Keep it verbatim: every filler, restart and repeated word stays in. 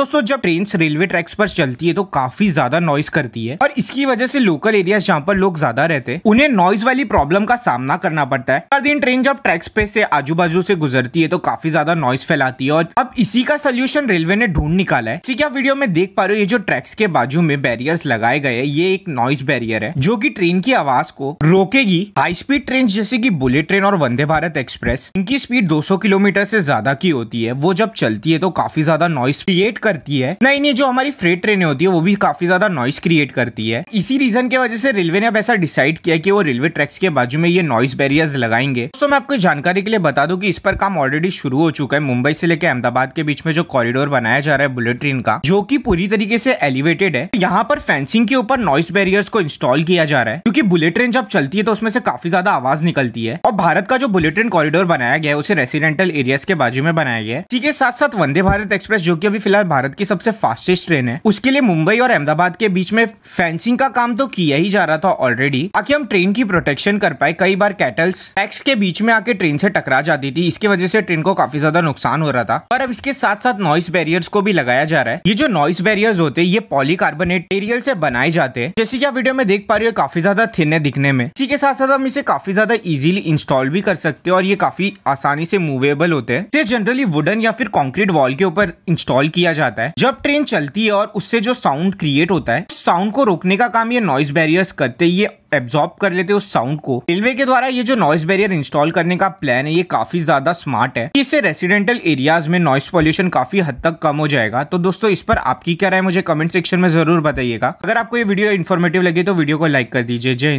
दोस्तों जब train railway tracks पर चलती है तो काफी ज्यादा नॉइज करती है और इसकी वजह से लोकल एरिया जहाँ पर लोग ज्यादा रहते हैं उन्हें नॉइज वाली प्रॉब्लम का सामना करना पड़ता है। हर दिन ट्रेन जब ट्रैक्स पे से आजू बाजू से गुजरती है तो काफी ज्यादा नॉइज फैलाती है और अब इसी का सोल्यूशन रेलवे ने ढूंढ निकाला है। इसी क्या वीडियो में देख पा रहे हो, ये जो ट्रैक्स के बाजू में बैरियर्स लगाए गए हैं ये एक नॉइज बैरियर है जो कि ट्रेन की आवाज को रोकेगी। हाई स्पीड ट्रेन जैसे कि बुलेट ट्रेन और वंदे भारत एक्सप्रेस, इनकी स्पीड दो सौ किलोमीटर से ज्यादा की होती है, वो जब चलती है तो काफी ज्यादा नॉइज क्रिएट करती है। नहीं नहीं जो हमारी फ्रेट ट्रेनें होती है वो भी काफी ज्यादा नॉइज क्रिएट करती है। इसी रीजन की वजह से रेलवे ने अब ऐसा डिसाइड किया कि वो रेलवे ट्रैक्स के बाजू में ये नॉइज बैरियर्स लगाएंगे। दोस्तों मैं आपको जानकारी के लिए बता दूं कि इस पर काम ऑलरेडी शुरू हो चुका है। मुंबई से लेकर अहमदाबाद के बीच में जो कॉरिडोर बनाया जा रहा है बुलेट ट्रेन का, जो कि पूरी तरीके से एलिवेटेड है, यहाँ पर फेंसिंग के ऊपर नॉइज बैरियर्स को इंस्टॉल किया जा रहा है क्योंकि बुलेट ट्रेन जब चलती है तो उसमें से काफी ज्यादा आवाज निकलती है और भारत का जो बुलेट ट्रेन कॉरिडोर बनाया गया है उसे रेसिडेंटल एरियाज के बाजू में बनाया गया है। इसी के साथ साथ वंदे भारत एक्सप्रेस जो कि अभी फिलहाल भारत की सबसे फास्टेस्ट ट्रेन है, उसके लिए मुंबई और अहमदाबाद के बीच में फेंसिंग का काम तो किया ही जा रहा था ऑलरेडी ताकि हम ट्रेन की प्रोटेक्शन कर पाए। कई बार कैटल्स ट्रैक्स के बीच में आके ट्रेन से टकरा जाती थी, इसकी वजह से ट्रेन को काफी ज्यादा नुकसान हो रहा था। पर अब इसके साथ साथ नॉइस बैरियर्स को भी लगाया जा रहा है। ये जो नॉइस बैरियर्स होते हैं ये पॉलीकार्बोनेट मटेरियल से बनाए जाते हैं, जैसे कि आप वीडियो में देख पा रहे हो काफी ज्यादा थिन है दिखने में। इसी के साथ साथ हम इसे काफी ज्यादा इजीली इंस्टॉल भी कर सकते हैं और ये काफी आसानी से मूवेबल होते हैं। इसे जनरली वुडन या फिर कंक्रीट वॉल के ऊपर इंस्टॉल किया जाता है। जब ट्रेन चलती है और उससे जो साउंड क्रिएट होता है उस साउंड को रोकने का काम ये नॉइस बैरियर्स करते हैं, ये एब्जॉर्ब कर लेते उस साउंड को। रेलवे के द्वारा ये जो नॉइस बैरियर इंस्टॉल करने का प्लान है ये काफी ज्यादा स्मार्ट है। इससे रेसिडेंटल एरियाज में नॉइस पॉल्यूशन काफी हद तक कम हो जाएगा। तो दोस्तों इस पर आपकी क्या राय मुझे कमेंट सेक्शन में जरूर बताइएगा। अगर आपको ये वीडियो इन्फॉर्मेटिव लगी तो वीडियो को लाइक कर दीजिए। जय हिंद।